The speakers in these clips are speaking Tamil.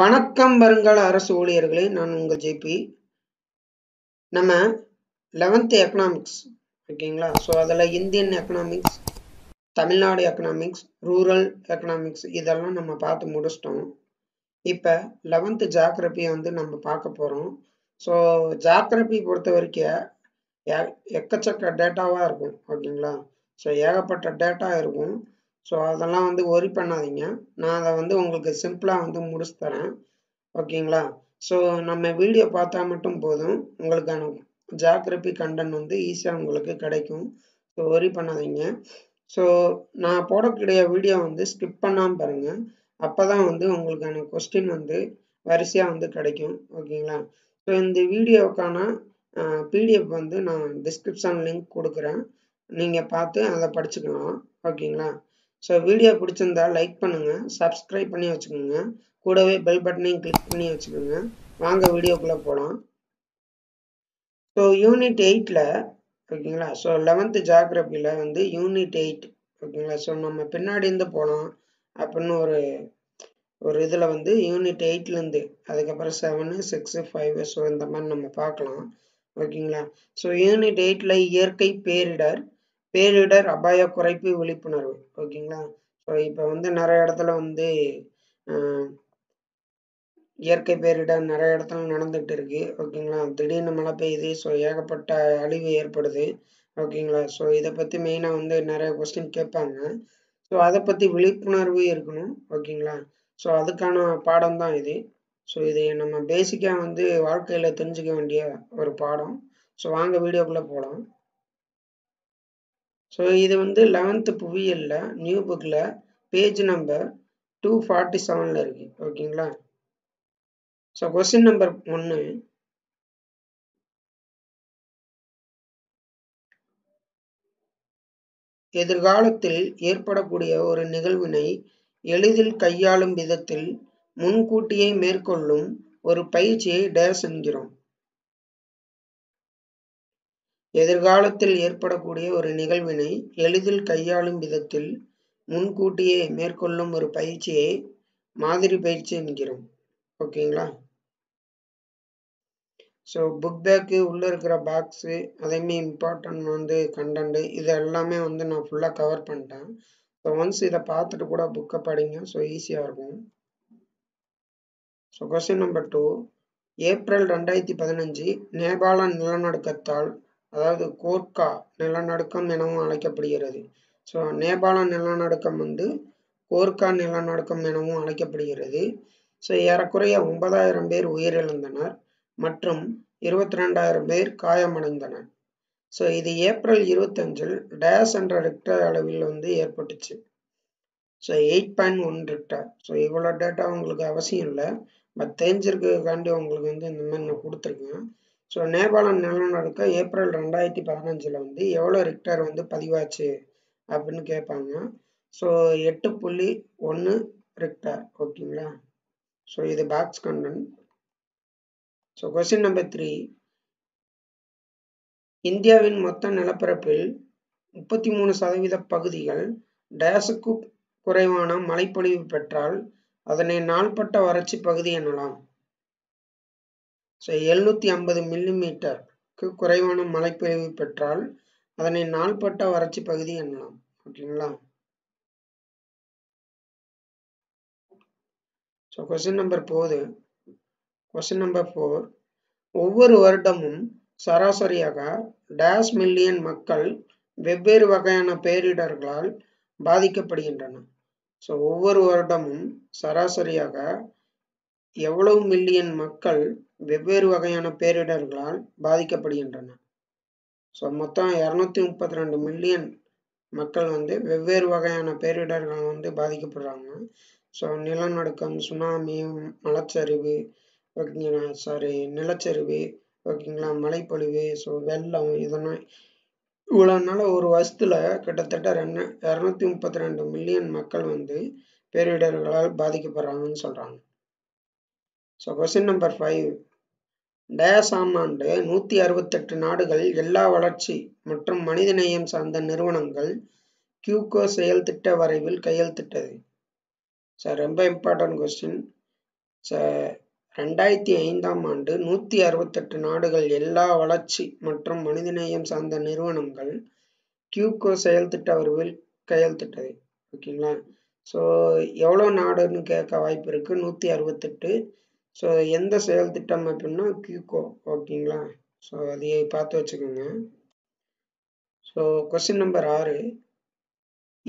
வணக்கம் வருங்கால அரசு ஊழியர்களே, நான் உங்கள் ஜேபி. நம்ம 11th எக்கனாமிக்ஸ் ஓகேங்களா? ஸோ அதில் Indian economics, Tamil Nadu economics, rural economics இதெல்லாம் நம்ம பார்த்து முடிச்சிட்டோம். இப்போ 11th ஜாக்ரஃபியை வந்து நம்ம பார்க்க போகிறோம். ஸோ ஜாக்ரஃபி பொறுத்த வரைக்கும் எக்கச்சக்க டேட்டாவாக இருக்கும் ஓகேங்களா? ஸோ ஏகப்பட்ட டேட்டா இருக்கும். ஸோ அதெல்லாம் வந்து ஒரி பண்ணாதீங்க, நான் அதை வந்து உங்களுக்கு சிம்பிளாக வந்து முடிச்சு தரேன் ஓகேங்களா? ஸோ நம்ம வீடியோ பார்த்தா மட்டும் போதும், உங்களுக்கான ஜாக்ரஃபி கண்டென்ட் வந்து ஈஸியாக உங்களுக்கு கிடைக்கும். ஸோ ஒரி பண்ணாதீங்க. ஸோ நான் போடக்கூடிய வீடியோ வந்து ஸ்கிப் பண்ணாமல் பாருங்கள், அப்போ தான் வந்து உங்களுக்கான கொஸ்டின் வந்து வரிசையாக வந்து கிடைக்கும் ஓகேங்களா? ஸோ இந்த வீடியோவுக்கான பிடிஎஃப் வந்து நான் டிஸ்கிரிப்ஷன் லிங்க் கொடுக்குறேன், நீங்கள் பார்த்து அதை படிச்சுக்கலாம் ஓகேங்களா? ஸோ வீடியோ பிடிச்சிருந்தா லைக் பண்ணுங்கள், சப்ஸ்கிரைப் பண்ணி வச்சுக்கோங்க, கூடவே பெல் பட்டனையும் கிளிக் பண்ணி வச்சுக்கோங்க. வாங்க வீடியோக்குள்ளே போகலாம். ஸோ யூனிட் 8ல் ஓகேங்களா? ஸோ 11th ஜாக்ரஃபியில் வந்து யூனிட் 8 ஓகேங்களா? ஸோ நம்ம பின்னாடி இருந்து போகலாம் அப்படின்னு ஒரு இதில் வந்து யூனிட் 8லேருந்து அதுக்கப்புறம் 7, 6, 5 ஸோ இந்த மாதிரி நம்ம பார்க்கலாம் ஓகேங்களா? ஸோ யூனிட் 8ல் இயற்கை பேரிடர் அபாய குறைப்பு விழிப்புணர்வு ஓகேங்களா? ஸோ இப்போ வந்து நிறைய இடத்துல வந்து இயற்கை பேரிடர் நிறைய இடத்துல நடந்துகிட்டு இருக்கு ஓகேங்களா? திடீர்னு மழை பெய்யுது, ஸோ ஏகப்பட்ட அழிவு ஏற்படுது ஓகேங்களா? ஸோ இதை பற்றி மெயினாக வந்து நிறைய கொஸ்டின் கேட்பாங்க. ஸோ அதை பற்றி விழிப்புணர்வு இருக்கணும் ஓகேங்களா? ஸோ அதுக்கான பாடம் தான் இது. ஸோ இது நம்ம பேசிக்காக வந்து வாழ்க்கையில் தெரிஞ்சுக்க வேண்டிய ஒரு பாடம். ஸோ வாங்க வீடியோக்குள்ளே போகலாம். ஸோ இது வந்து 11th புவியியலில் நியூ புக்கில் பேஜ் நம்பர் 247ல் இருக்கு ஓகேங்களா? ஸோ கொஸ்டின் நம்பர் 1, எதிர்காலத்தில் ஏற்படக்கூடிய ஒரு நிகழ்வினை எளிதில் கையாளும் விதத்தில் முன்கூட்டியே மேற்கொள்ளும் ஒரு பயிற்சியை டேஸ் என்கிறோம். எதிர்காலத்தில் ஏற்படக்கூடிய ஒரு நிகழ்வினை எளிதில் கையாளும் விதத்தில் முன்கூட்டியே மேற்கொள்ளும் ஒரு பயிற்சியை மாதிரி பயிற்சி என்கிறோம் ஓகேங்களா? ஸோ புக் பேக்கு உள்ளே இருக்கிற பாக்ஸு அதேமாதிரி இம்பார்ட்டன்ட் வந்து கண்டென்ட்டு இது எல்லாமே வந்து நான் ஃபுல்லாக கவர் பண்ணிட்டேன். ஸோ ஒன்ஸ் இதை பார்த்துட்டு கூட புக்கை படிங்க, ஸோ ஈஸியாக இருக்கும். ஸோ கொஸ்டின் நம்பர் 2, ஏப்ரல் 2015 நேபாள நிலநடுக்கத்தால், அதாவது கோர்க்கா நிலநடுக்கம் எனவும் அழைக்கப்படுகிறது. ஸோ நேபாள நிலநடுக்கம் வந்து கோர்க்கா நிலநடுக்கம் எனவும் அழைக்கப்படுகிறது. ஸோ ஏறக்குறைய 9000 பேர் உயிரிழந்தனர் மற்றும் 22000 பேர் காயமடைந்தனர். ஸோ இது ஏப்ரல் 25இல் டேஸ் என்ற ரிக்டர் அளவில் வந்து ஏற்பட்டுச்சு. So 8.1 Richter. ஸோ இவ்வளோ டேட்டா உங்களுக்கு அவசியம் இல்லை, பட் தெரிஞ்சிருக்கிறதுக்காண்டி உங்களுக்கு வந்து இந்த மாதிரி நான் கொடுத்துருக்கேன். ஸோ நேபாள நிலநடுக்கம் ஏப்ரல் 2015ல் வந்து எவ்வளோ ரிக்டர் வந்து பதிவாச்சு அப்படின்னு கேட்பாங்க. ஸோ 8.1 ரிக்டர் ஓகேங்களா? ஸோ இது box content. So question number 3, இந்தியாவின் மொத்த நிலப்பரப்பில் 33% பகுதிகள் டேஸுக்கு குறைவான மழைப்பொழிவு பெற்றால் அதனை நாள்பட்ட வறட்சி பகுதி எனலாம். ஸோ 750 மில்லிமீட்டருக்கு குறைவான மழைப்பொழிவு பெற்றால் அதனை நாள்பட்ட வறட்சி பகுதி எனலாம் ஓகேங்களா? ஸோ கொஸ்டின் நம்பர் 4, ஒவ்வொரு வருடமும் சராசரியாக டேஸ் மில்லியன் மக்கள் வெவ்வேறு வகையான பேரிடர்களால் பாதிக்கப்படுகின்றனர். ஸோ ஒவ்வொரு வருடமும் சராசரியாக எவ்வளவு மில்லியன் மக்கள் வெவ்வேறு வகையான பேரிடர்களால் பாதிக்கப்படுகின்றன. ஸோ மொத்தம் 232 மில்லியன் மக்கள் வந்து வெவ்வேறு வகையான பேரிடர்கள் வந்து பாதிக்கப்படுறாங்க. ஸோ நிலநடுக்கம், சுனாமி, மலைச்சரிவு ஓகேங்களா? நிலச்சரிவு ஓகேங்களா, மழைப்பொழிவு, ஸோ வெள்ளம், இதெல்லாம் இவ்வளோ நாள் ஒரு வருஷத்துல கிட்டத்தட்ட 232 மில்லியன் மக்கள் வந்து பேரிடர்களால் பாதிக்கப்படுறாங்கன்னு சொல்கிறாங்க. ஸோ கொஸ்டின் நம்பர் 5, டேஸ் ஆம் ஆண்டு 168 நாடுகள் எல்லா வளர்ச்சி மற்றும் மனிதநேயம் சார்ந்த நிறுவனங்கள் கியூகோ செயல் திட்ட வரைவில் கையெழுத்திட்டது. சார் ரொம்ப இம்பார்ட்டன்ட் கொஸ்டின். 2005 ஆம் ஆண்டு 168 நாடுகள் எல்லா வளர்ச்சி மற்றும் மனிதநேயம் சார்ந்த நிறுவனங்கள் கியூகோ செயல்திட்ட அவர்கள் கையெழுத்திட்டது. ஓகேங்களா? ஸோ எவ்வளோ நாடுன்னு கேட்க வாய்ப்பு இருக்குது, 168. ஸோ எந்த செயல் திட்டம் அப்படின்னா கியூகோ. ஓகேங்களா? ஸோ அதையே பார்த்து வச்சுக்கோங்க. ஸோ கொஸ்டின் நம்பர் 6,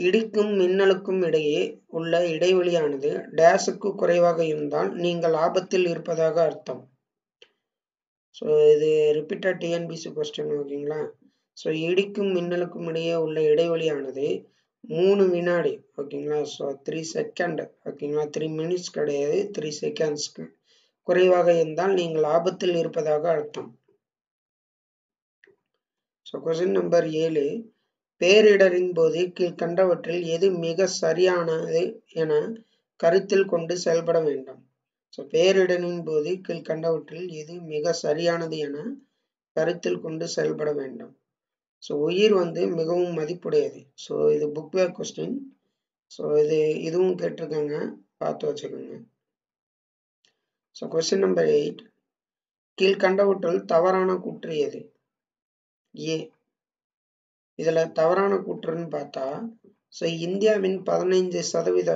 இடிக்கும் மின்னலுக்கும் இடையே உள்ள இடைவெளியானது டேஸுக்கு குறைவாக இருந்தால் நீங்கள் ஆபத்தில் இருப்பதாக அர்த்தம். ஸோ இது ரிப்பீட்டட் டிஎன்பிசி கொஸ்டின். ஓகேங்களா? ஸோ இடிக்கும் மின்னலுக்கும் இடையே உள்ள இடைவெளியானது 3 வினாடி. ஓகேங்களா? So 3 second. ஓகேங்களா? 3 மினிட்ஸ் கிடையாது, 3 செகண்ட்ஸ்க்கு குறைவாக இருந்தால் நீங்கள் ஆபத்தில் இருப்பதாக அர்த்தம். ஸோ கொஸ்டின் நம்பர் 7, பேரிடரின் போது கீழ்கண்டவற்றில் எது மிக சரியானது என கருத்தில் கொண்டு செயல்பட வேண்டும். ஸோ பேரிடரின் போது கீழ்கண்டவற்றில் எது மிக சரியானது என கருத்தில் கொண்டு செயல்பட வேண்டும். ஸோ உயிர் மிகவும் மதிப்புடையது. ஸோ இது புக் பேக் கொஸ்டின். ஸோ இதுவும் கேட்டிருக்காங்க, பார்த்து வச்சுக்கோங்க. ஸோ கொஸ்டின் நம்பர் 8, கீழ்கண்டவற்றில் தவறான கூற்று எது? ஏ. இதில் தவறான கூற்றுன்னு பார்த்தா, ஸோ இந்தியாவின் 15%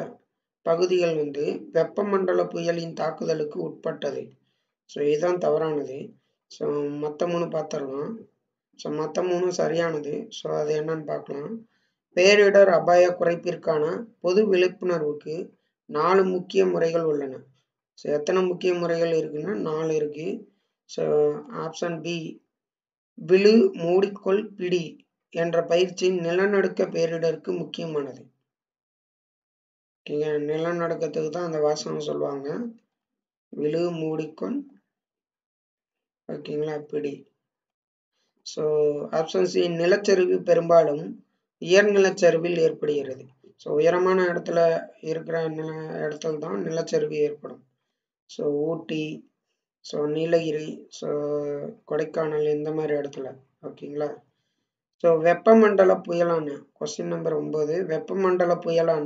பகுதிகள் வெப்பமண்டல புயலின் தாக்குதலுக்கு உட்பட்டது. ஸோ இதுதான் தவறானது. ஸோ மற்ற 3 பார்த்துடலாம். ஸோ மற்ற 3 சரியானது. ஸோ அது என்னன்னு பார்க்கலாம். பேரிடர் அபாய குறைப்பிற்கான பொது விழிப்புணர்வுக்கு 4 முக்கிய முறைகள் உள்ளன. ஸோ எத்தனை முக்கிய முறைகள் இருக்குன்னா 4 இருக்குது. ஸோ ஆப்ஷன் பி, விழு மூடிக்கொள் பிடி என்ற பயிற்சி நிலநடுக்க பேரிடருக்கு முக்கியமானது. நிலநடுக்கத்துக்கு தான் அந்த வாசகம் சொல்லுவாங்க, விழு மூடிக்கொள். ஓகேங்களா? பிடி. ஸோ ஆப்ஷன் சி, நிலச்சரிவு பெரும்பாலும் உயர்நிலச்சரிவில் ஏற்படுகிறது. ஸோ உயரமான இடத்துல இருக்கிற இடத்துல தான் நிலச்சரிவு ஏற்படும். So Ooty, so Nilgiri, so Kodaikanal, இந்த மாதிரி இடத்துல. ஓகேங்களா? ஸோ வெப்பமண்டல புயலான கொஸ்டின் நம்பர் 9, வெப்பமண்டல புயலான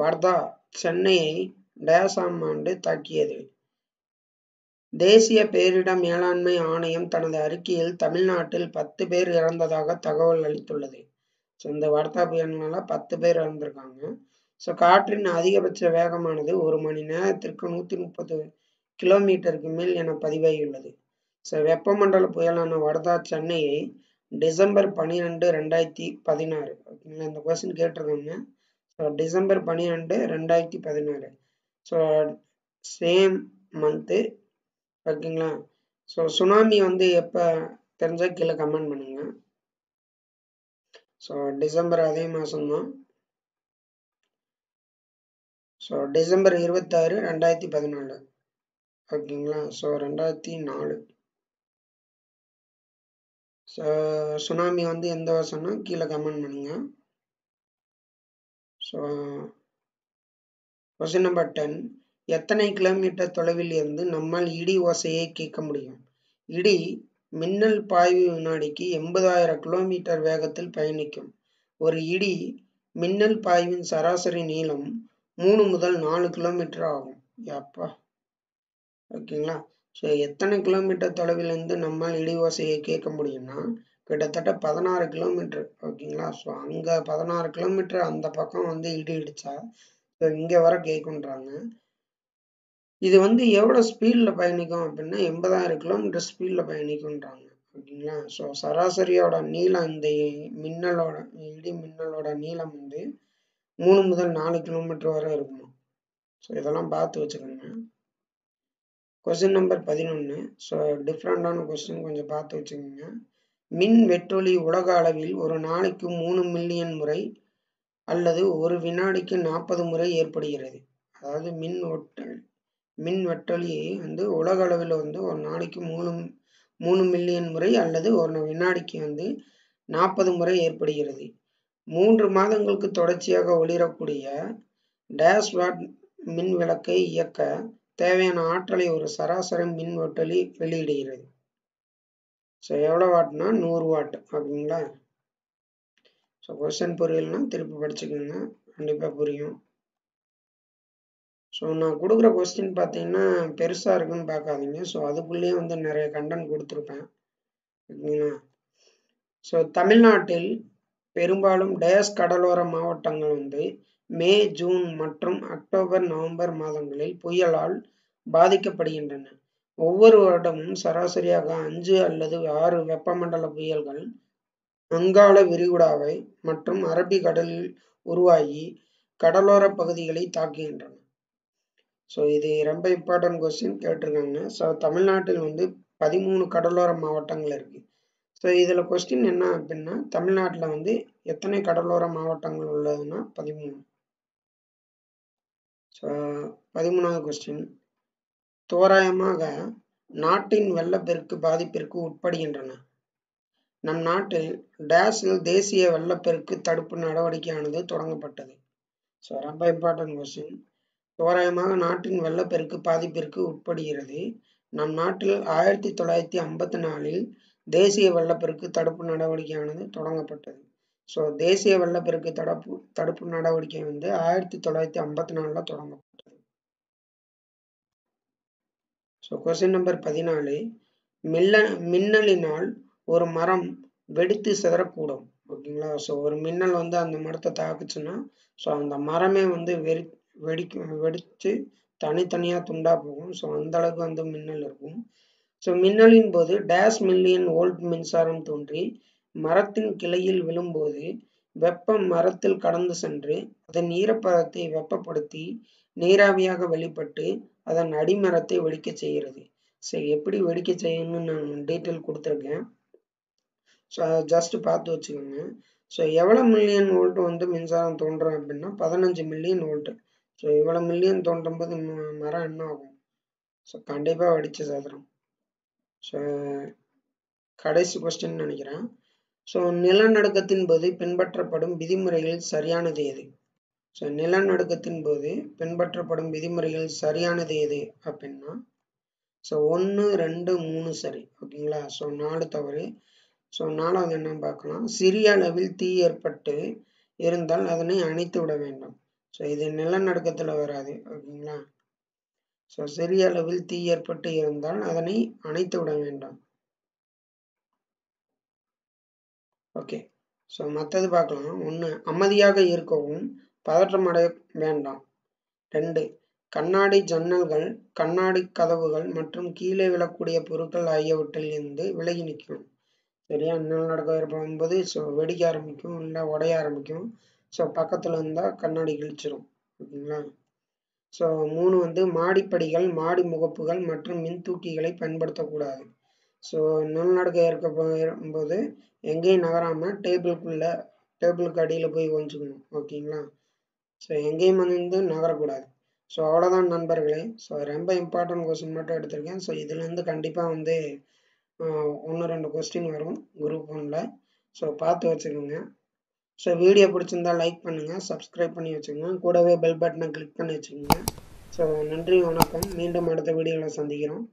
வர்தா சென்னையை டேஸ் ஆண்டு தாக்கியது. தேசிய பேரிடர் மேலாண்மை ஆணையம் தனது அறிக்கையில் தமிழ்நாட்டில் 10 பேர் இறந்ததாக தகவல் அளித்துள்ளது. ஸோ இந்த வர்தா புயலினால 10 பேர் இறந்திருக்காங்க. ஸோ காற்றின் அதிகபட்ச வேகமானது 1 மணி நேரத்திற்கு 130 கிலோமீட்டருக்கு மேல் என பதிவாகியுள்ளது. ஸோ வெப்பமண்டல புயலான வர்தா சென்னையை டிசம்பர் 12, 2016. ஓகேங்களா? இந்த கொஸ்டின் கேட்டிருக்காங்க. So December 12, 2016. So same month. ஓகேங்களா? ஸோ சுனாமி எப்போ தெரிஞ்சால் கீழே கமெண்ட் பண்ணுங்க. ஸோ டிசம்பர் அதே மாதம்தான். So December 26, 2014. ஓகேங்களா? ஸோ 2004 சுனாமி எந்த வருஷம்னா கீழே கமெண்ட் பண்ணுங்க. ஸோ கொஸ்டின் நம்பர் 10, எத்தனை கிலோமீட்டர் தொலைவில் இருந்து நம்மால் இடி ஓசையை கேட்க முடியும்? இடி மின்னல் பாய்வு வினாடிக்கு 80,000 கிலோமீட்டர் வேகத்தில் பயணிக்கும். ஒரு இடி மின்னல் பாய்வின் சராசரி நீளம் 3 முதல் 4 கிலோமீட்டர் ஆகும். யாப்பா. ஓகேங்களா? ஸோ எத்தனை கிலோமீட்டர் தொலைவிலிருந்து நம்மால் இடி ஓசையை கேட்க முடியும்னா கிட்டத்தட்ட 16 கிலோமீட்டர். ஓகேங்களா? ஸோ அங்கே 16 கிலோமீட்டர் அந்த பக்கம் இடி இடிச்சா ஸோ இங்கே வர கேட்குன்றாங்க. இது எவ்வளோ ஸ்பீடில் பயணிக்கும் அப்படின்னா 80,000 கிலோமீட்டர் ஸ்பீடில் பயணிக்குன்றாங்க. ஓகேங்களா? ஸோ சராசரியோட நீளம், இந்த இடி மின்னலோட நீளம் 3 முதல் 4 கிலோமீட்டர் வரை இருக்குமா. ஸோ இதெல்லாம் பார்த்து வச்சுக்கோங்க. கொஸ்டின் நம்பர் 11, ஸோ டிஃப்ரெண்டான கொஸ்டின், கொஞ்சம் பார்த்து வச்சுக்கோங்க. மின் வெற்றொலி உலக அளவில் ஒரு நாளைக்கு 3 மில்லியன் முறை அல்லது ஒரு வினாடிக்கு 40 முறை ஏற்படுகிறது. அதாவது மின் வெற்றொலி உலக அளவில் ஒரு நாளைக்கு 3 மில்லியன் முறை அல்லது ஒரு வினாடிக்கு 40 முறை ஏற்படுகிறது. 3 மாதங்களுக்கு தொடர்ச்சியாக ஒளிரக்கூடிய டேஷ் வாட் மின் விளக்கை இயக்க தேவையான ஆற்றலை ஒரு சராசரி மின் வெட்டொலி வெளியிடுகிறது. ஸோ எவ்வளோ வாட்னா 100 வாட். ஓகேங்களா? ஸோ கொஸ்டின் புரியலன்னா திருப்பி படிச்சுக்கோங்க, கண்டிப்பாக புரியும். So now kudukra question pathina perusa irukku nu paakadinga so adukulleye vandu nariya content kuduthirpen okayla so Tamil Nadil பெரும்பாலும் டயஸ் கடலோர மாவட்டங்கள் வந்து மே ஜூன் மற்றும் அக்டோபர் நவம்பர் மாதங்களில் புயலால் பாதிக்கப்படுகின்றன. ஒவ்வொரு வருடமும் சராசரியாக 5 அல்லது 6 வெப்பமண்டல புயல்கள் வங்காள விரிகுடாவை மற்றும் அரபிக்கடலில் உருவாகி கடலோர பகுதிகளை தாக்குகின்றன. ஸோ இது ரொம்ப இம்பார்ட்டன்ட் கொஸ்டின் கேட்டிருக்காங்க. ஸோ தமிழ்நாட்டில் வந்து 13 கடலோர மாவட்டங்கள் இருக்கு. ஸோ இதில் கொஸ்டின் என்ன அப்படின்னா தமிழ்நாட்டில் வந்து எத்தனை கடலோர மாவட்டங்கள் உள்ளதுன்னா 13. ஸோ 13வது கொஸ்டின் தோராயமாக நாட்டின் வெள்ளப்பெருக்கு பாதிப்பிற்கு உட்படுகின்றன. நம் நாட்டில் டேஸில் தேசிய வெள்ளப்பெருக்கு தடுப்பு நடவடிக்கையானது தொடங்கப்பட்டது. ஸோ ரொம்ப இம்பார்ட்டன்ட் கொஸ்டின் தோராயமாக நாட்டின் வெள்ளப்பெருக்கு பாதிப்பிற்கு உட்படுகிறது. நம் நாட்டில் 1954இல் தேசிய வெள்ளப்பெருக்கு தடுப்பு நடவடிக்கையானது தொடங்கப்பட்டது. ஸோ தேசிய வெள்ளப்பெருக்கு தடுப்பு நடவடிக்கை வந்து 1954இல் தொடங்கப்பட்டது. ஸோ கொஸ்டின் நம்பர் 14 மின்னலினால் ஒரு மரம் வெடித்து சிதறக்கூடும். ஓகேங்களா. ஸோ ஒரு மின்னல் வந்து அந்த மரத்தை தாக்குச்சுன்னா ஸோ அந்த மரமே வந்து வெடிச்சு தனித்தனியாக துண்டா போகும். ஸோ அந்த அளவுக்கு வந்து மின்னல் இருக்கும். ஸோ மின்னலின் போது டேஸ் மில்லியன் வோல்ட் மின்சாரம் தோன்றி மரத்தின் கிளையில் விழும்போது வெப்பம் மரத்தில் கடந்து சென்று அதன் ஈரப்பதத்தை வெப்பப்படுத்தி நீராவியாக வெளிப்பட்டு அதன் அடிமரத்தை வெடிக்க செய்கிறது. சரி எப்படி வெடிக்க செய்யணும்னு நான் டீட்டெயில் கொடுத்துருக்கேன். ஸோ அதை ஜஸ்ட் பார்த்து வச்சுக்கோங்க. ஸோ எவ்வளோ மில்லியன் வோல்ட் வந்து மின்சாரம் தோன்றும் அப்படின்னா 15 மில்லியன் வோல்ட். ஸோ இவ்வளோ மில்லியன் தோன்றும்போது மரம் என்ன ஆகும்? ஸோ கண்டிப்பாக வெடிச்சு சாதனம். ஸோ கடைசி கொஸ்டின் நினைக்கிறேன். ஸோ நிலநடுக்கத்தின் போது பின்பற்றப்படும் விதிமுறைகள் சரியானது எது? ஸோ நிலநடுக்கத்தின் போது பின்பற்றப்படும் விதிமுறைகள் சரியானது எது அப்படின்னா ஸோ 1, 2, 3 சரி. ஓகேங்களா. ஸோ 4 தவறு. ஸோ 4வது என்ன பார்க்கலாம், சிறிய அளவில் தீ ஏற்பட்டு இருந்தால் அதனை அணைத்து விட வேண்டும். ஸோ இது நிலநடுக்கத்தில் வராது. ஓகேங்களா. ஸோ சிறிய அளவில் தீ ஏற்பட்டு இருந்தால் அதனை அணைத்து விட வேண்டும். ஓகே. ஸோ மற்றது பார்க்கலாம். 1 அமைதியாக இருக்கவும் பதற்றம் அடைய வேண்டாம். 2 கண்ணாடி ஜன்னல்கள் கண்ணாடி கதவுகள் மற்றும் கீழே விழக்கூடிய பொருட்கள் ஆகியவற்றில் இருந்து விலகி நிற்கும். சரியா நிலநடுக்கம் ஏற்படும் போது ஸோ வெடிக்க ஆரம்பிக்கும் இல்லை உடைய ஆரம்பிக்கும். ஸோ பக்கத்தில் இருந்தால் கண்ணாடி கிழிச்சிடும். ஓகேங்களா. ஸோ 3 வந்து மாடிப்படிகள் மாடி முகப்புகள் மற்றும் மின் தூக்கிகளை பயன்படுத்தக்கூடாது. ஸோ நிலநடுக்கம் ஏற்படும்போது எங்கேயும் நகராமல் டேபிளுக்கு அடியில் போய் ஒழிச்சுக்கணும். ஓகேங்களா. ஸோ எங்கேயும் வந்து நகரக்கூடாது. ஸோ அவ்வளோதான் நண்பர்களே. ஸோ ரொம்ப இம்பார்ட்டன்ட் கொஸ்டின் மட்டும் எடுத்திருக்கேன். ஸோ இதுலேருந்து கண்டிப்பாக வந்து 1-2 கொஸ்டின் வரும் குரூப் 1ல். ஸோ பார்த்து வச்சுக்கோங்க. ஸோ வீடியோ பிடிச்சிருந்தா லைக் பண்ணுங்கள், சப்ஸ்கிரைப் பண்ணி வச்சுக்கோங்க, கூடவே பெல் பட்டனை கிளிக் பண்ணி வச்சுக்கோங்க. ஸோ நன்றி, வணக்கம். மீண்டும் அடுத்த வீடியோவில் சந்திக்கிறோம்.